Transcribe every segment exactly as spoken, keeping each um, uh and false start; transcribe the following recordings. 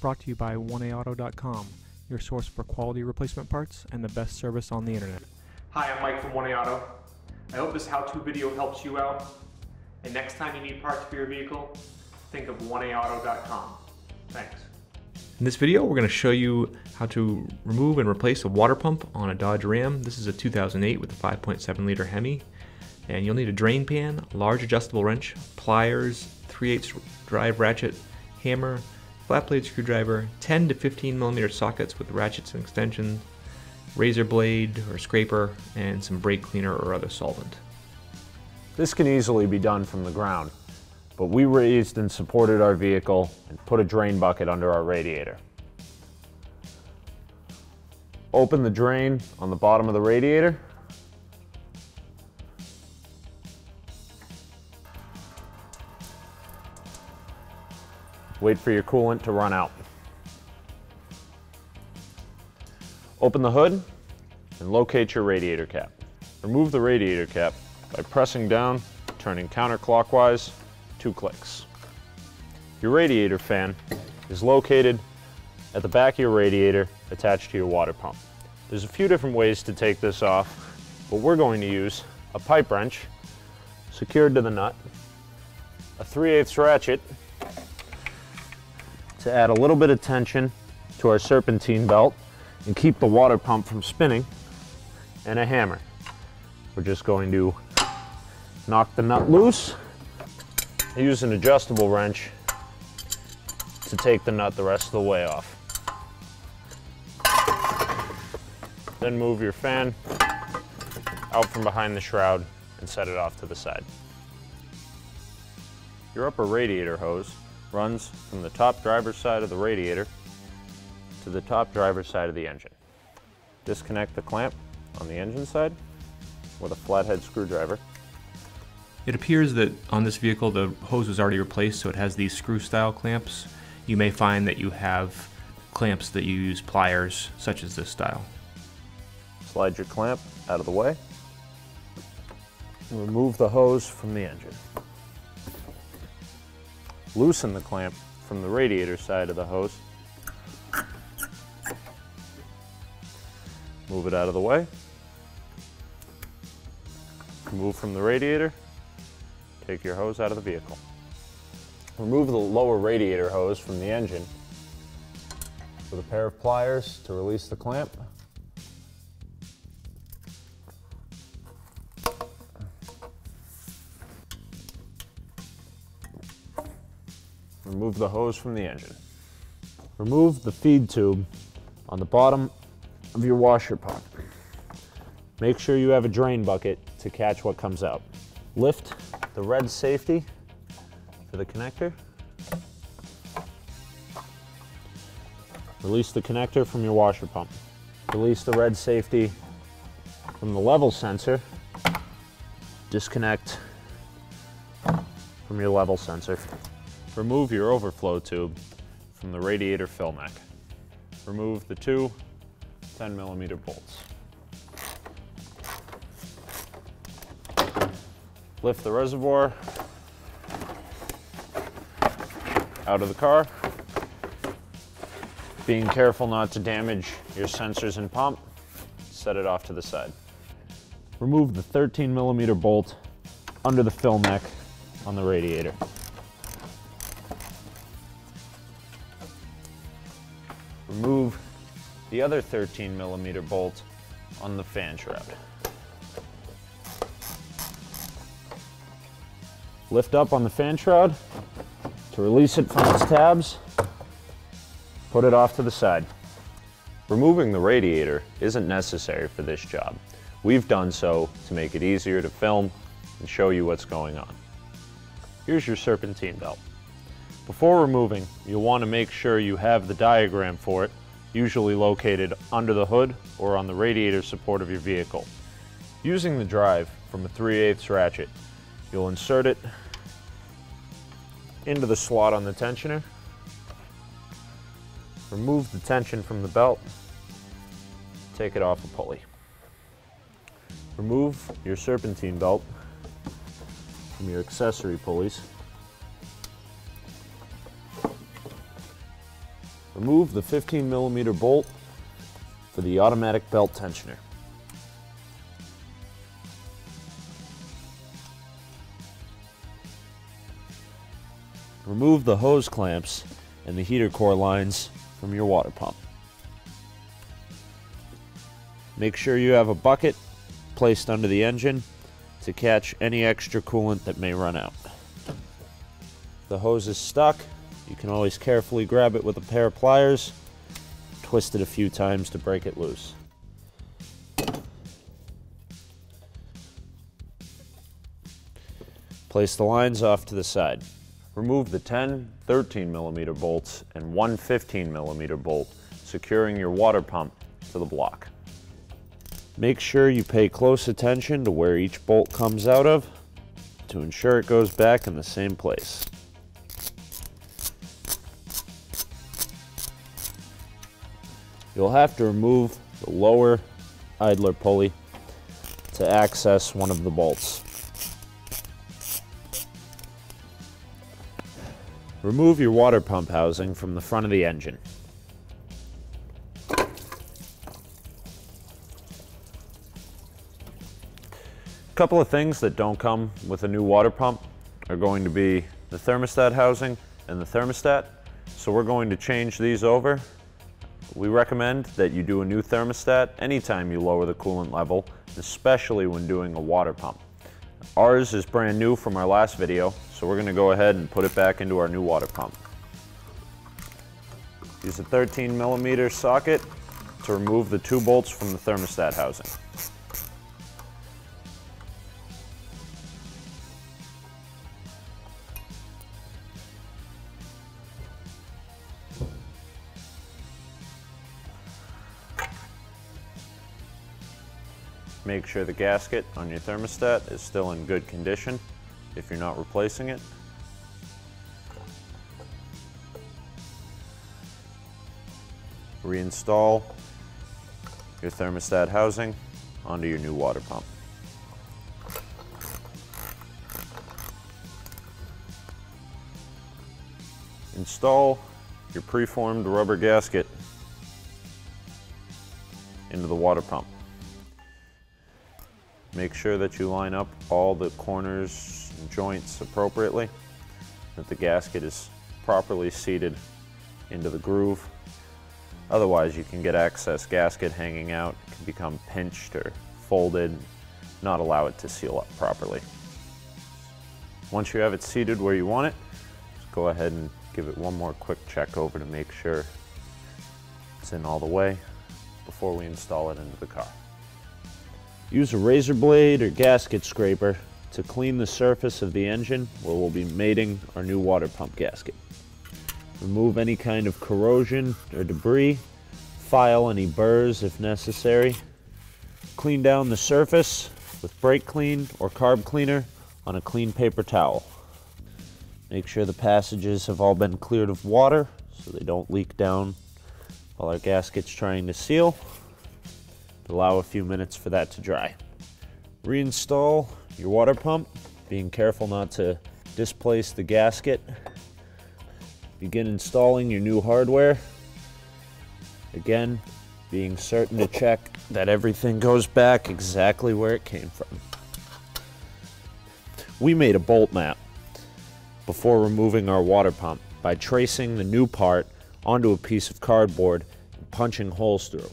brought to you by one A auto dot com, your source for quality replacement parts and the best service on the internet. Hi, I'm Mike from one A Auto. I hope this how-to video helps you out, and next time you need parts for your vehicle, think of one A auto dot com. Thanks. In this video, we're going to show you how to remove and replace a water pump on a Dodge Ram. This is a two thousand eight with a five point seven liter Hemi. And you'll need a drain pan, a large adjustable wrench, pliers, three eighths drive ratchet, hammer, flat blade screwdriver, ten to fifteen millimeter sockets with ratchets and extensions, razor blade or scraper, and some brake cleaner or other solvent. This can easily be done from the ground, but we raised and supported our vehicle and put a drain bucket under our radiator. Open the drain on the bottom of the radiator. Wait for your coolant to run out. Open the hood and locate your radiator cap. Remove the radiator cap by pressing down, turning counterclockwise, two clicks. Your radiator fan is located at the back of your radiator attached to your water pump. There's a few different ways to take this off, but we're going to use a pipe wrench secured to the nut, a three eighths ratchet to add a little bit of tension to our serpentine belt and keep the water pump from spinning, and a hammer. We're just going to knock the nut loose, use an adjustable wrench to take the nut the rest of the way off. Then move your fan out from behind the shroud and set it off to the side. Your upper radiator hose runs from the top driver's side of the radiator to the top driver's side of the engine. Disconnect the clamp on the engine side with a flathead screwdriver. It appears that on this vehicle the hose was already replaced, so it has these screw style clamps. You may find that you have clamps that you use pliers such as this style. Slide your clamp out of the way and remove the hose from the engine. Loosen the clamp from the radiator side of the hose. Move it out of the way. Move from the radiator. Take your hose out of the vehicle. Remove the lower radiator hose from the engine with a pair of pliers to release the clamp. Remove the hose from the engine. Remove the feed tube on the bottom of your washer pump. Make sure you have a drain bucket to catch what comes out. Lift the red safety for the connector. Release the connector from your washer pump. Release the red safety from the level sensor. Disconnect from your level sensor. Remove your overflow tube from the radiator fill neck. Remove the two ten millimeter bolts. Lift the reservoir out of the car, being careful not to damage your sensors and pump. Set it off to the side. Remove the thirteen millimeter bolt under the fill neck on the radiator. Remove the other thirteen millimeter bolt on the fan shroud. Lift up on the fan shroud to release it from its tabs. Put it off to the side. Removing the radiator isn't necessary for this job. We've done so to make it easier to film and show you what's going on. Here's your serpentine belt. Before removing, you'll want to make sure you have the diagram for it, usually located under the hood or on the radiator support of your vehicle. Using the drive from a three eighths ratchet, you'll insert it into the slot on the tensioner, remove the tension from the belt, take it off the pulley. Remove your serpentine belt from your accessory pulleys. Remove the fifteen millimeter bolt for the automatic belt tensioner. Remove the hose clamps and the heater core lines from your water pump. Make sure you have a bucket placed under the engine to catch any extra coolant that may run out. If the hose is stuck, you can always carefully grab it with a pair of pliers, twist it a few times to break it loose. Place the lines off to the side. Remove the ten thirteen millimeter bolts and one fifteen millimeter bolt, securing your water pump to the block. Make sure you pay close attention to where each bolt comes out of to ensure it goes back in the same place. You'll have to remove the lower idler pulley to access one of the bolts. Remove your water pump housing from the front of the engine. A couple of things that don't come with a new water pump are going to be the thermostat housing and the thermostat, so we're going to change these over. We recommend that you do a new thermostat anytime you lower the coolant level, especially when doing a water pump. Ours is brand new from our last video, so we're going to go ahead and put it back into our new water pump. Use a thirteen millimeter socket to remove the two bolts from the thermostat housing. Make sure the gasket on your thermostat is still in good condition if you're not replacing it. Reinstall your thermostat housing onto your new water pump. Install your preformed rubber gasket into the water pump. Make sure that you line up all the corners and joints appropriately, that the gasket is properly seated into the groove. Otherwise, you can get excess gasket hanging out. It can become pinched or folded, not allow it to seal up properly. Once you have it seated where you want it, just go ahead and give it one more quick check over to make sure it's in all the way before we install it into the car. Use a razor blade or gasket scraper to clean the surface of the engine where we'll be mating our new water pump gasket. Remove any kind of corrosion or debris, file any burrs if necessary. Clean down the surface with brake clean or carb cleaner on a clean paper towel. Make sure the passages have all been cleared of water so they don't leak down while our gasket's trying to seal. Allow a few minutes for that to dry. Reinstall your water pump, being careful not to displace the gasket. Begin installing your new hardware. Again, being certain to check that everything goes back exactly where it came from. We made a bolt map before removing our water pump by tracing the new part onto a piece of cardboard and punching holes through.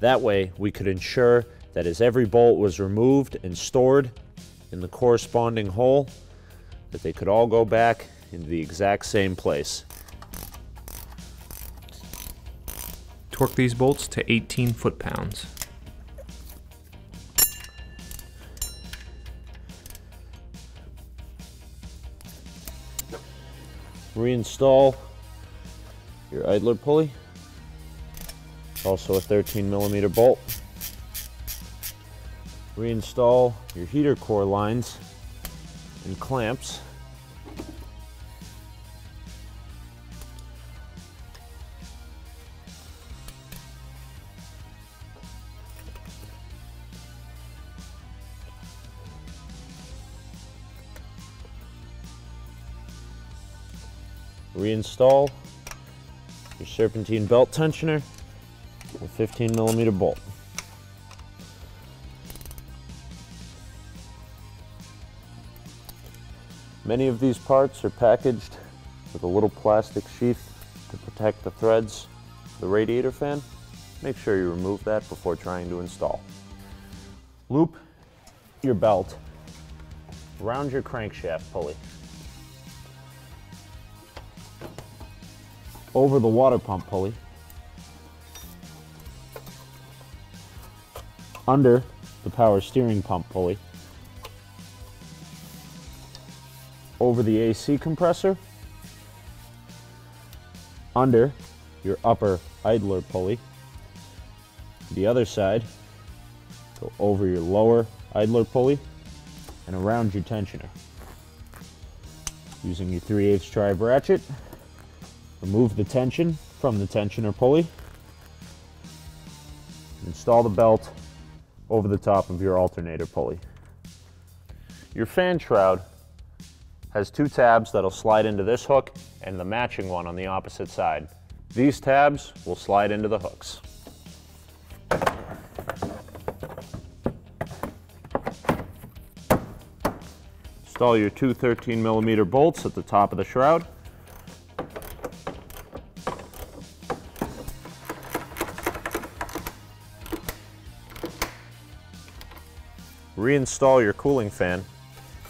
That way, we could ensure that as every bolt was removed and stored in the corresponding hole, that they could all go back into the exact same place. Torque these bolts to eighteen foot-pounds. Reinstall your idler pulley. Also a thirteen millimeter bolt. Reinstall your heater core lines and clamps. Reinstall your serpentine belt tensioner, with fifteen millimeter bolt. Many of these parts are packaged with a little plastic sheath to protect the threads of the radiator fan. Make sure you remove that before trying to install. Loop your belt around your crankshaft pulley, over the water pump pulley, under the power steering pump pulley, over the A C compressor, under your upper idler pulley, the other side, go over your lower idler pulley, and around your tensioner. Using your three eighths tri ratchet, remove the tension from the tensioner pulley, and install the belt over the top of your alternator pulley. Your fan shroud has two tabs that'll slide into this hook and the matching one on the opposite side. These tabs will slide into the hooks. Install your two thirteen millimeter bolts at the top of the shroud. Reinstall your cooling fan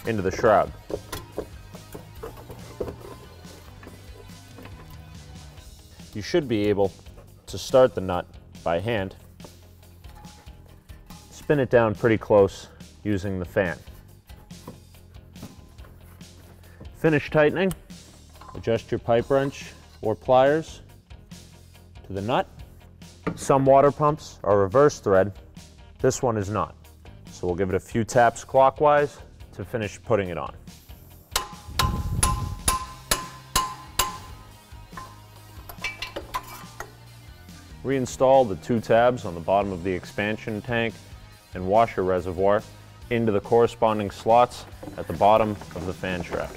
into the shroud. You should be able to start the nut by hand. Spin it down pretty close using the fan. Finish tightening, adjust your pipe wrench or pliers to the nut. Some water pumps are reverse thread, this one is not. So we'll give it a few taps clockwise to finish putting it on. Reinstall the two tabs on the bottom of the expansion tank and washer reservoir into the corresponding slots at the bottom of the fan shroud.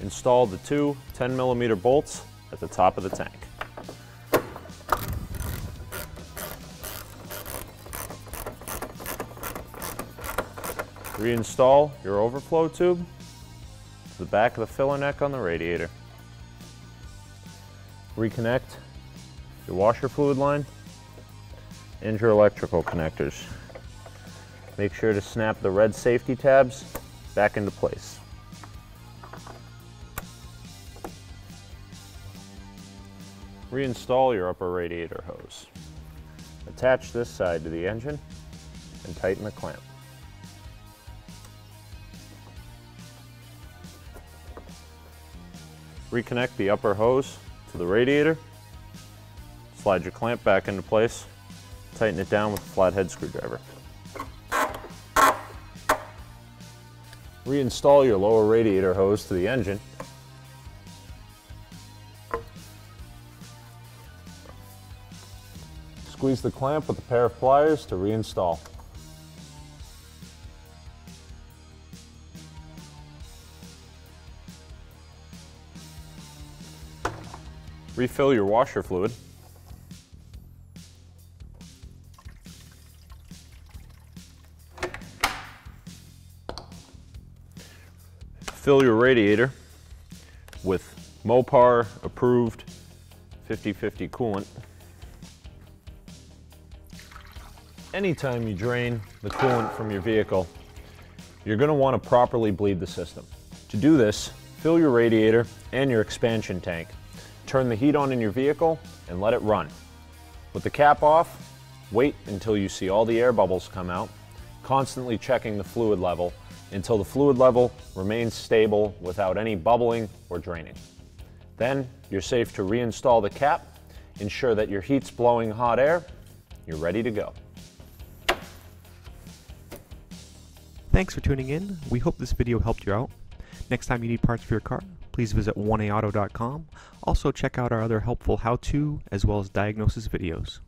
Install the two ten millimeter bolts at the top of the tank. Reinstall your overflow tube to the back of the filler neck on the radiator. Reconnect your washer fluid line and your electrical connectors. Make sure to snap the red safety tabs back into place. Reinstall your upper radiator hose. Attach this side to the engine and tighten the clamp. Reconnect the upper hose to the radiator, slide your clamp back into place, tighten it down with a flathead screwdriver. Reinstall your lower radiator hose to the engine. Squeeze the clamp with a pair of pliers to reinstall. Refill your washer fluid. Fill your radiator with Mopar approved fifty fifty coolant. Anytime you drain the coolant from your vehicle, you're going to want to properly bleed the system. To do this, fill your radiator and your expansion tank. Turn the heat on in your vehicle and let it run. With the cap off, wait until you see all the air bubbles come out, constantly checking the fluid level until the fluid level remains stable without any bubbling or draining. Then you're safe to reinstall the cap, ensure that your heat's blowing hot air, you're ready to go. Thanks for tuning in. We hope this video helped you out. Next time you need parts for your car, please visit one A Auto dot com. Also check out our other helpful how-to as well as diagnosis videos.